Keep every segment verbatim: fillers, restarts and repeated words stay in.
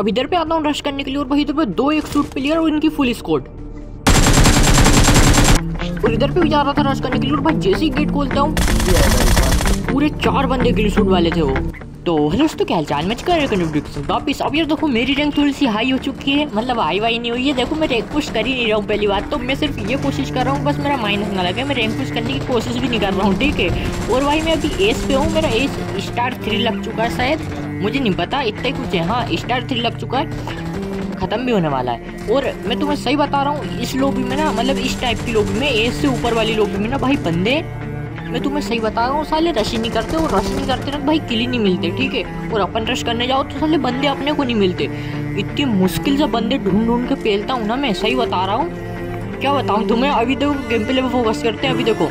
अब इधर पे आता हूँ रश करने के लिए और भाई इधर पे दो एक सूट प्लेयर और इनकी फुल स्क्वाड। और इधर पे भी जा रहा था रश करने के लिए और भाई जैसे ही गेट खोलता हूँ पूरे चार बंदे के लिए शूट वाले थे वो। तो हेलो दोस्तों, क्या हाल चाल, मैच कर रहे वापिस। अब यार देखो मेरी रैंक थोड़ी सी हाई हो चुकी है, मतलब हाई वाई नहीं हुई है। देखो मैं रैंक पुश कर ही नहीं रहा हूँ पहली बात तो, मैं सिर्फ ये कोशिश कर रहा हूँ बस मेरा माइनस ना लगे। मैं रैंक पुश करने की कोशिश भी नहीं कर रहा हूँ, ठीक है। और भाई मैं अभी एस पे हूँ, मेरा एस स्टार थ्री लग चुका है शायद, मुझे नहीं पता, इतना कुछ है। हाँ स्टार थ्री लग चुका है, ख़त्म भी होने वाला है। और मैं तुम्हें सही बता रहा हूँ, इस लॉबी में ना मतलब इस टाइप की लॉबी में, एज से ऊपर वाली लॉबी में ना भाई बंदे, मैं तुम्हें सही बता रहा हूँ, साले रश नहीं करते। और रश नहीं करते ना भाई किल ही नहीं मिलते, ठीक है। और अपन रश करने जाओ तो साले बंदे अपने को नहीं मिलते। इतनी मुश्किल से बंदे ढूंढ ढूंढ के पेलता हूँ ना मैं, सही बता रहा हूँ, क्या बताऊँ तुम्हें। अभी देखो गेम प्ले पर फोकस करते हैं। अभी देखो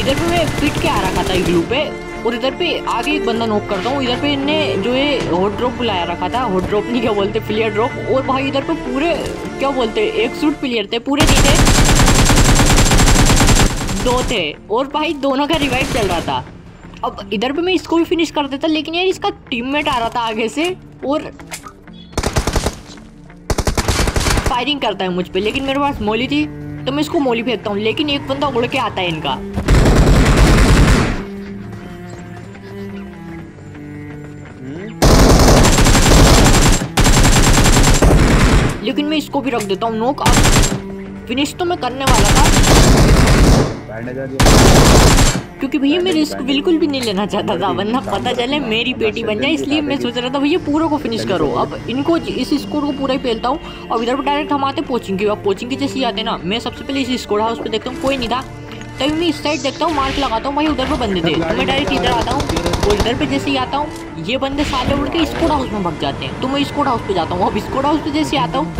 इधर पर मैं पिट के आ रखा था ग्लू पे, और इधर पे आगे एक बंदा नॉक करता हूँ। इधर पे इनने जो है हॉट ड्रॉप बुलाया रखा था, हॉट ड्रॉप नहीं क्या बोलते, प्लेयर ड्रॉप। और भाई इधर पे पूरे क्या बोलते एक सूट प्लेयर थे, पूरे नहीं थे, दो थे। और भाई दोनों का रिवाइव चल रहा था। अब इधर पे मैं इसको भी फिनिश कर देता, लेकिन यार इसका टीममेट आ रहा था आगे से और फायरिंग करता है मुझ पर। लेकिन मेरे पास मोली थी तो मैं इसको मोली फेंकता हूँ, लेकिन एक बंदा उड़ के आता है इनका। लेकिन मैं इसको भी रख देता हूँ नोक। अब फिनिश तो मैं करने वाला था क्योंकि भैया मैं रिस्क बिल्कुल भी नहीं लेना चाहता था, वरना पता चले मेरी बेटी बन जाए, इसलिए मैं सोच रहा था भैया पूरा को फिनिश करो। अब इनको इस स्कोर को पूरा ही फैलता हूँ। अब इधर पर डायरेक्ट हम आते कोचिंग की। अब कोचिंग की जैसे ही आते ना, मैं सबसे पहले इस स्कोर हाउस पर देखता हूँ, कोई नहीं था। तभी मैं इस साइड देखता हूँ, मार्क लगाता हूँ, भाई उधर पर बंदे थे। तो मैं डायरेक्ट इधर आता हूँ और इधर पे जैसे ही आता हूँ ये बंदे साले उड़ के स्कोर हाउस में भाग जाते हैं। तो मैं स्कोर हाउस पे जाता हूँ। अब स्कोर हाउस पे जैसे आता हूँ,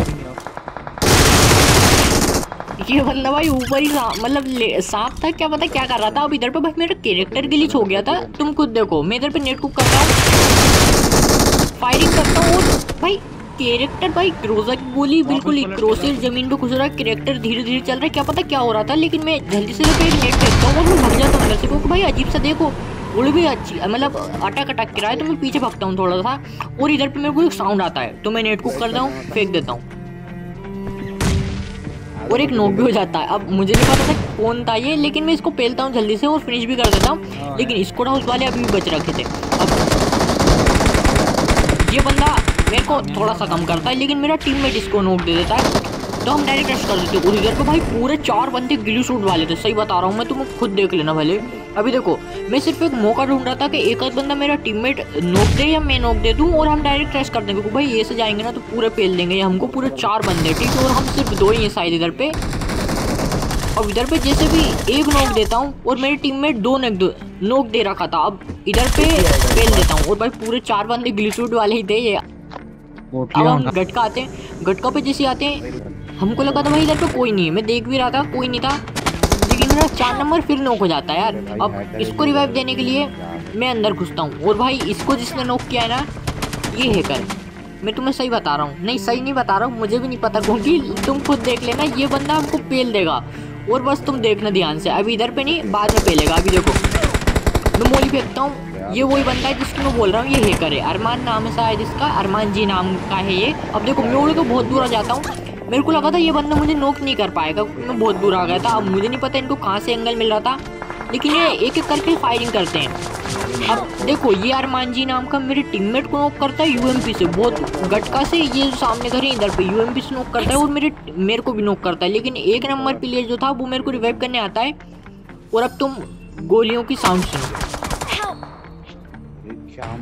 ये बंदा भाई ऊपर ही मतलब सांप था, क्या पता क्या कर रहा था। अब इधर पे भाई मेरा कैरेक्टर ग्लिच हो गया था, तुम खुद देखो। मैं इधर पे नेट कुक करता हूँ, फायरिंग करता हूँ, भाई कैरेक्टर भाई क्रोजा की गोली बिल्कुल एक क्रोसिल जमीन पे घुस रहा है, कैरेक्टर धीरे धीरे चल रहा है, क्या पता क्या हो रहा था। लेकिन मैं जल्दी से एक नेट फेंकता हूँ और मैं भाग जाता हूँ अंदर से, क्योंकि भाई अजीब सा देखो उड़ भी अच्छी मतलब अटक अटक के रहा है। तो मैं पीछे भागता हूँ थोड़ा सा और इधर पे मेरे को एक साउंड आता है तो मैं नेट कुक करता हूँ, फेंक देता हूँ और एक नोक भी हो जाता है। अब मुझे नहीं पता था कौन था ये, लेकिन मैं इसको पेलता हूँ जल्दी से और फिनिश भी कर देता हूँ। लेकिन इसको ना उस वाले अभी भी बच रखे थे। अब ये बंदा मेरे को थोड़ा सा कम करता है, लेकिन मेरा टीममेट इसको नोक दे देता है तो हम डायरेक्ट रश कर देते हैं। और इधर पे भाई पूरे चार बंदे गिली शूट वाले थे, सही बता रहा हूँ मैं, तुम खुद देख लेना भले। अभी देखो मैं सिर्फ एक मौका ढूंढ रहा था कि एक आध बंदा मेरा टीममेट नोक दे या मैं नोक दे दूँ और हम डायरेक्ट रश कर देंगे, क्योंकि भाई ये से जाएंगे ना तो पूरे पेल देंगे ये हमको, पूरे चार बंदे, ठीक है। और हम सिर्फ दो ही हैं शायद इधर पे। अब इधर पे जैसे भी एक नोक देता हूँ और मेरे टीममेट दो नोक दे रखा था। अब इधर पे पेल देता हूँ और भाई पूरे चार बंदे गिली शूट वाले ही थे ये। अब हम गटका आते हैं, गटका पे जैसे आते हैं हमको लगा था भाई इधर पे कोई नहीं है, मैं देख भी रहा था कोई नहीं था, लेकिन मेरा चार नंबर फिर नोक हो जाता है यार। अब इसको रिवाइव देने के लिए मैं अंदर घुसता हूँ और भाई इसको जिसने नोक किया है ना ये हैकर, मैं तुम्हें सही बता रहा हूँ, नहीं सही नहीं बता रहा हूँ, मुझे भी नहीं पता क्योंकि तुम खुद देख लेना, ये बंदा हमको पेल देगा और बस तुम देखना ध्यान से। अभी इधर पे नहीं, बाद में पेलेगा। अभी देखो मैं मोली फेंकता हूँ, ये वही बंदा है जिसकी मैं बोल रहा हूँ, ये हैकर है, अरमान नाम है शायद इसका, अरमान जी नाम का है ये। अब देखो मैं उड़ के बहुत दूर आ जाता हूँ, मेरे को लगा था ये बंदा मुझे नोक नहीं कर पाएगा, मैं बहुत दूर आ गया था। अब मुझे नहीं पता इनको कहाँ से एंगल मिल रहा था, लेकिन ये एक एक करके फायरिंग करते हैं। अब देखो ये अरमान जी नाम का मेरे टीममेट को नोक करता है यूएमपी से, बहुत गटका से, ये जो सामने घर है इधर पे यूएमपी से नोक करता है और मेरे मेरे को भी नोक करता है। लेकिन एक नंबर प्लेयर जो था वो मेरे को रिवाइव करने आता है। और अब तुम गोलियों की साउंड सुनो,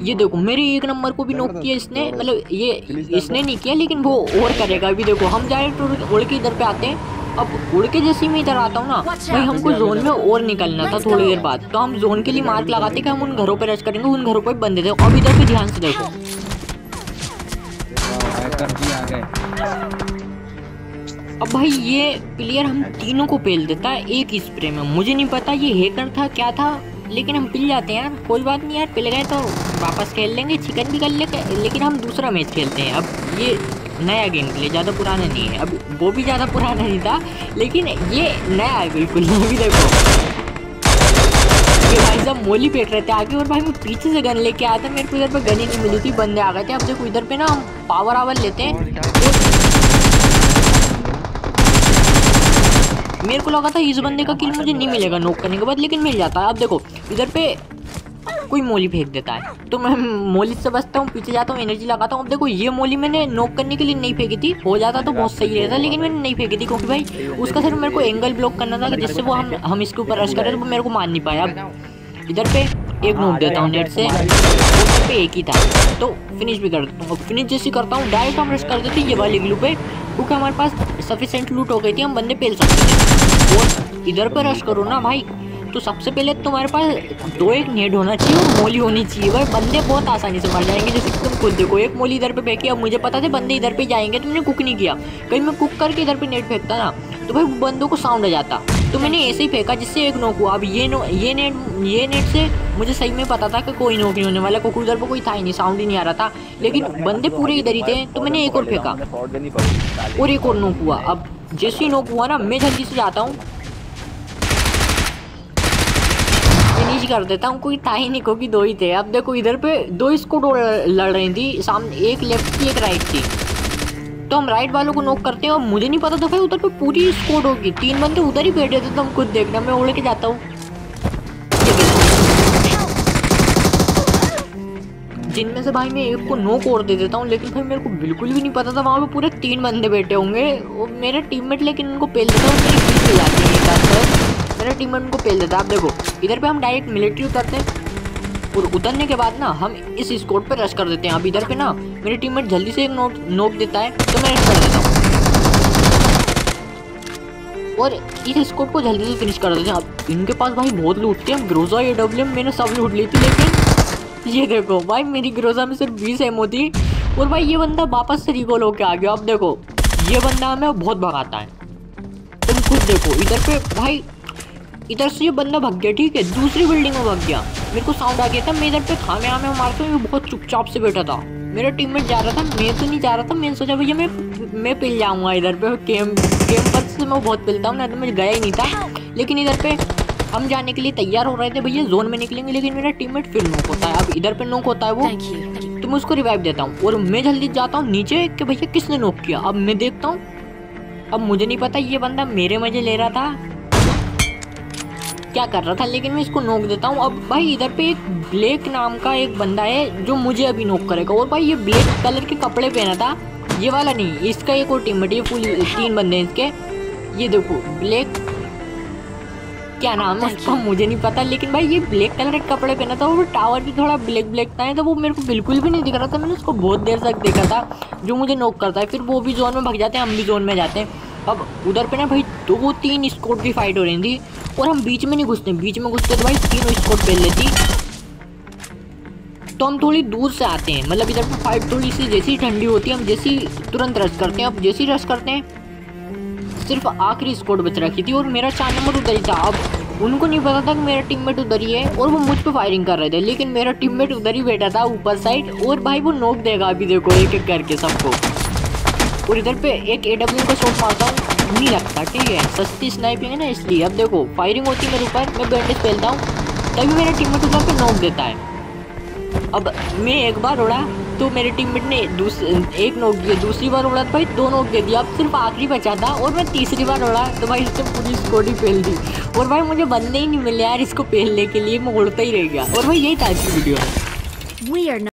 ये देखो मेरे एक नंबर को भी नोक किया इसने, मतलब ये इसने नहीं किया लेकिन वो और करेगा। अभी देखो हम डायरेक्ट उड़ के इधर पे आते हैं। अब उड़ के जैसे ही मैं इधर आता हूँ ना भाई हमको जोन में और निकलना था थोड़ी देर बाद, तो हम जोन के लिए मार्क लगाते कि हम उन घरों पर रश करेंगे, उन घरों पर बंदे थे। अब इधर पे ध्यान से देखो, अब भाई ये प्लेयर हम तीनों को पेल देता है एक ही स्प्रे में, मुझे नहीं पता ये हैकर था क्या था, लेकिन हम पिल जाते हैं यार, कोई बात नहीं यार, पिल गए तो वापस खेल लेंगे, चिकन भी कर लेंगे, लेकिन हम दूसरा मैच खेलते हैं। अब ये नया गेम के लिए, ज़्यादा पुराना नहीं है, अब वो भी ज़्यादा पुराना नहीं था, लेकिन ये नया है बिल्कुल। भी देखो ये भाई साहब मोली फेंक रहे थे आगे और भाई मैं पीछे से गन लेके आया था, मेरे को इधर पर गन ही नहीं मिली थी, बंदे आ गए थे। अब देखो इधर पर ना पावर आवर लेते हैं। मेरे को लगा था इस बंदे का किल मुझे नहीं मिलेगा नॉक करने के बाद, लेकिन मिल जाता है। आप देखो इधर पे कोई मोली फेंक देता है तो मैं मोली से बचता हूँ, पीछे जाता हूँ, एनर्जी लगाता हूँ। अब देखो ये मोली मैंने नॉक करने के लिए नहीं फेंकी थी, हो जाता तो बहुत सही रहता, लेकिन मैंने नहीं फेंकी थी क्योंकि भाई उसका सिर्फ मेरे को एंगल ब्लॉक करना था कि जिससे वो हम हम इसके ऊपर रश करें, तो मेरे को मार नहीं पाया। अब इधर पे एक नॉक देता हूँ नेट से, तो पे एक ही था तो फिनिश भी कर देता हूँ। फिनिश जैसे करता हूँ डायरेक्ट हम रश कर देते ये वाले ग्लू पे, क्योंकि हमारे पास सफिशेंट लूट हो गई थी, हम बंदे पेल सकते थे। और इधर पर रश करो ना भाई, तो सबसे पहले तुम्हारे पास दो एक नेट होना चाहिए और मोली होनी चाहिए भाई, बंदे बहुत आसानी से मर जाएंगे। जैसे तुम खुद देखो एक मोली इधर पे फेंकी, अब मुझे पता था बंदे इधर पे जाएंगे, तुमने कुक नहीं किया। कहीं मैं कुक करके इधर पे नेट फेंकता ना तो भाई बंदों को साउंड आ जाता, तो मैंने ऐसे ही फेंका जिससे एक नोक हुआ। अब ये नो ये नेट ये नेट से मुझे सही में पता था कि कोई नोक नहीं होने वाला, क्योंकि उधर पर कोई था ही नहीं, साउंड ही नहीं आ रहा था, लेकिन बंदे पूरे इधर ही थे। तो मैंने एक और फेंका और एक और नोक हुआ। अब जैसे ही नोक हुआ ना मैं जल्दी से जाता हूँ कर देता हूँ, कोई था ही नहीं क्योंकि दो ही थे। अब देखो इधर पे दो स्क्वाड लड़ रही थी सामने, एक लेफ्ट की एक राइट थी, तो हम राइट वालों को नॉक करते हैं। और मुझे नहीं पता था भाई उधर पे पूरी स्क्वाड होगी, तीन बंदे उधर ही बैठे थे। तो हम खुद देखना, मैं उड़ के जाता हूँ। जिनमें से भाई मैं एक को नॉक और दे देता हूँ, लेकिन भाई मेरे को बिल्कुल भी नहीं पता था वहाँ पे पूरे तीन बंदे बैठे होंगे। और मेरा टीममेट लेकिन उनको पेल देता है, मेरा टीम उनको पेल देता है। आप देखो इधर पे हम डायरेक्ट मिलिट्री उतरते हैं और उतरने के बाद ना हम इस स्क्वाड पे रश कर देते हैं। अब इधर पे ना मेरी टीममेट जल्दी से एक नोक नोक देता है तो मैं रश कर देता हूँ और इस स्क्वाड को जल्दी से फिनिश कर देते हैं। अब इनके पास भाई बहुत लूट थी, हम ग्रोजा ए डब्ल्यू एम मैंने सब लूट ली थी, लेकिन ये देखो भाई मेरी ग्रोजा में सिर्फ बीस एमओ थी और भाई ये बंदा वापस से रिकॉल होकर आ गया। अब देखो ये बंदा हमें बहुत भगाता है, तुम खुद देखो इधर पे भाई, इधर से ये बंदा भग गया, ठीक है, दूसरी बिल्डिंग में भग गया। मेरे को साउंड आ गया था, मैं इधर पे खामे हामे मारता हूँ, बहुत चुपचाप से बैठा था। मेरा टीममेट जा रहा था, मैं तो नहीं जा रहा था, मैंने सोचा भैया मैं मैं पिल जाऊँगा इधर पे, गेम गेम पर से मैं बहुत पिलता हूँ ना, तो मैं गया ही नहीं था। लेकिन इधर पे हम जाने के लिए तैयार हो रहे थे, भैया जोन में निकलेंगे, लेकिन मेरा टीममेट फिर नोक होता है। अब इधर पे नोक होता है वो, तो मैं उसको रिवाइव देता हूँ और मैं जल्दी जाता हूँ नीचे कि भैया किसने नोक किया। अब मैं देखता हूँ, अब मुझे नहीं पता ये बंदा मेरे मजे ले रहा था क्या कर रहा था, लेकिन मैं इसको नोक देता हूँ। अब भाई इधर पे एक ब्लैक नाम का एक बंदा है जो मुझे अभी नोक करेगा, और भाई ये ब्लैक कलर के कपड़े पहना था, ये वाला नहीं, इसका एक और टीममेट, ये फुल तीन बंदे हैं इसके। ये देखो ब्लैक क्या नाम है उसका मुझे नहीं पता, लेकिन भाई ये ब्लैक कलर के कपड़े पहना था और टावर भी थोड़ा ब्लैक ब्लैक था, तो वो मेरे को बिल्कुल भी नहीं दिख रहा था। मैंने उसको बहुत देर तक देखा था जो मुझे नोक करता है, फिर वो भी जोन में भाग जाते हैं, हम भी जोन में जाते हैं। अब उधर पे ना भाई दो तीन स्क्वाड की फाइट हो रही थी और हम बीच में नहीं घुसते, बीच में घुसते तो भाई तीनों स्क्वाड पेल लेती। तो हम थोड़ी दूर से आते हैं, मतलब इधर पे फाइट थोड़ी सी जैसी ठंडी होती है, हम जैसी तुरंत रश करते हैं। अब जैसी रश करते हैं सिर्फ आखिरी स्क्वाड बच रखी थी और मेरा चार नंबर उधर ही था। अब उनको नहीं पता था कि मेरा टीममेट उधर ही है और वो मुझ पर फायरिंग कर रहे थे, लेकिन मेरा टीममेट उधर ही बैठा था ऊपर साइड और भाई वो नोक देगा अभी, देखो एक एक करके सबको। और इधर पे एक ए डब्ल्यू का शॉट मारता हूँ, नहीं लगता, ठीक है, सस्ती स्नाइपिंग है ना इसलिए। अब देखो फायरिंग होती है मेरे ऊपर, मैं बैंडेज फैलता हूँ, तभी मेरा टीममेट उधर पे नॉक देता है। अब मैं एक बार उड़ा तो मेरे टीममेट ने एक नॉक दिया, दूसरी बार उड़ा तो भाई दो नॉक दे दिया। अब सिर्फ आखिरी बचा था और मैं तीसरी बार उड़ा तो भाई इससे पूरी स्क्वाड ही फैल दी और भाई मुझे बंदे ही नहीं मिले यार इसको फैलने के लिए, मैं उड़ता ही रह गया। और भाई यही था आज की वीडियो।